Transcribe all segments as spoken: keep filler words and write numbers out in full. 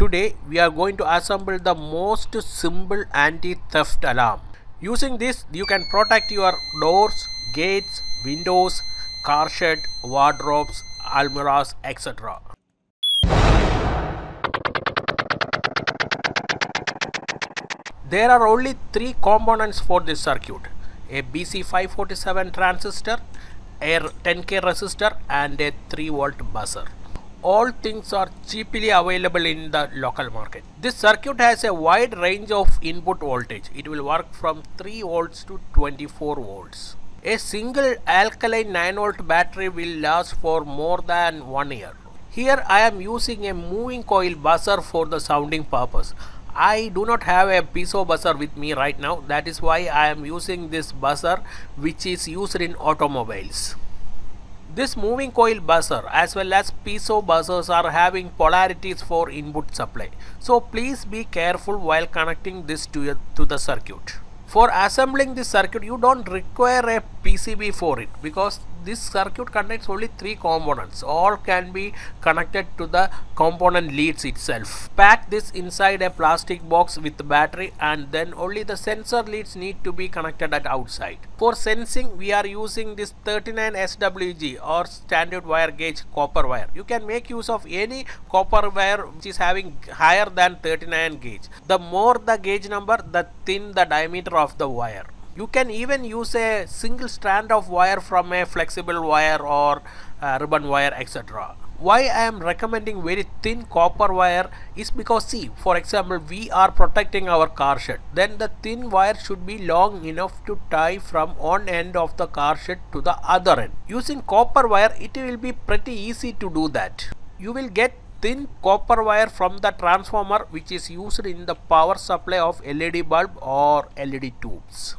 Today we are going to assemble the most simple anti-theft alarm. Using this you can protect your doors, gates, windows, car shed, wardrobes, almirahs, et cetera. There are only three components for this circuit: a B C five forty-seven transistor, a ten K resistor and a three volt buzzer. All things are cheaply available in the local market. This circuit has a wide range of input voltage. It will work from three volts to twenty-four volts. A single alkaline nine volt battery will last for more than one year. Here I am using a moving coil buzzer for the sounding purpose. I do not have a piezo buzzer with me right now. That is why I am using this buzzer, which is used in automobiles. This moving coil buzzer as well as piezo buzzers are having polarities for input supply. So please be careful while connecting this to, to the circuit. For assembling this circuit you don't require a P C B for it, because this circuit contains only three components. All can be connected to the component leads itself. Pack this inside a plastic box with battery, and then only the sensor leads need to be connected at outside. For sensing we are using this thirty-nine S W G or standard wire gauge copper wire. You can make use of any copper wire which is having higher than thirty-nine gauge. The more the gauge number, the thin the diameter of the wire. You can even use a single strand of wire from a flexible wire or uh, ribbon wire, et cetera. Why I am recommending very thin copper wire is because, see, for example, we are protecting our car shed. Then the thin wire should be long enough to tie from one end of the car shed to the other end. Using copper wire, it will be pretty easy to do that. You will get thin copper wire from the transformer, which is used in the power supply of L E D bulb or L E D tubes.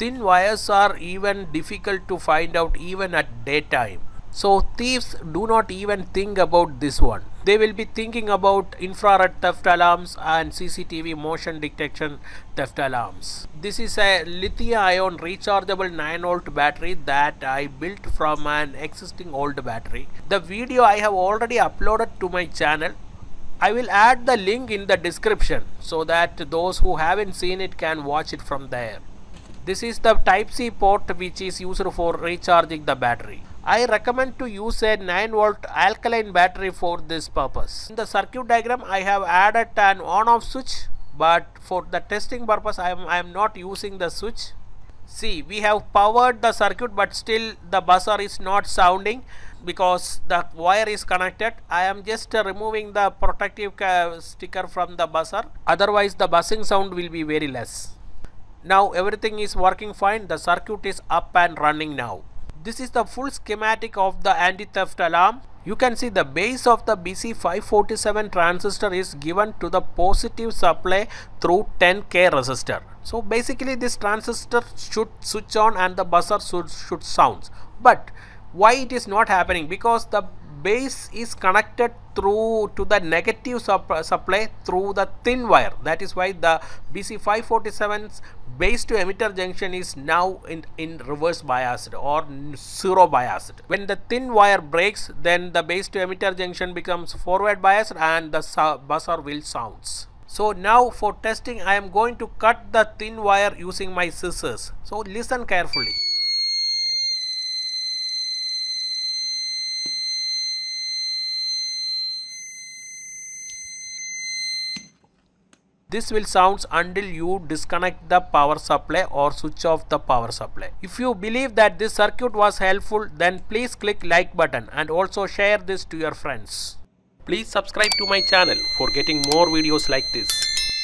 Thin wires are even difficult to find out even at daytime. So thieves do not even think about this one. They will be thinking about infrared theft alarms and C C T V motion detection theft alarms. This is a lithium-ion rechargeable nine volt battery that I built from an existing old battery. The video I have already uploaded to my channel. I will add the link in the description so that those who haven't seen it can watch it from there. This is the type C port which is used for recharging the battery. I recommend to use a nine volt alkaline battery for this purpose. In the circuit diagram I have added an on-off switch, but for the testing purpose I am, I am not using the switch. See, we have powered the circuit but still the buzzer is not sounding because the wire is connected. I am just removing the protective sticker from the buzzer, otherwise the buzzing sound will be very less. Now everything is working fine. The circuit is up and running now. This is the full schematic of the anti-theft alarm. You can see the base of the B C five forty-seven transistor is given to the positive supply through ten K resistor. So basically this transistor should switch on and the buzzer should, should sound. But why it is not happening? Because the base is connected through to the negative supply through the thin wire. That is why the B C five forty-seven's base to emitter junction is now in, in reverse biased or zero biased. When the thin wire breaks, then the base to emitter junction becomes forward biased and the buzzer will sound. So now for testing I am going to cut the thin wire using my scissors. So listen carefully. This will sound until you disconnect the power supply or switch off the power supply. If you believe that this circuit was helpful, then please click like button and also share this to your friends. Please subscribe to my channel for getting more videos like this.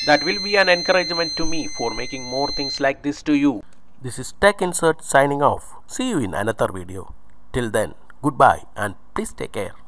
That will be an encouragement to me for making more things like this to you. This is Tech Insert signing off. See you in another video. Till then, goodbye and please take care.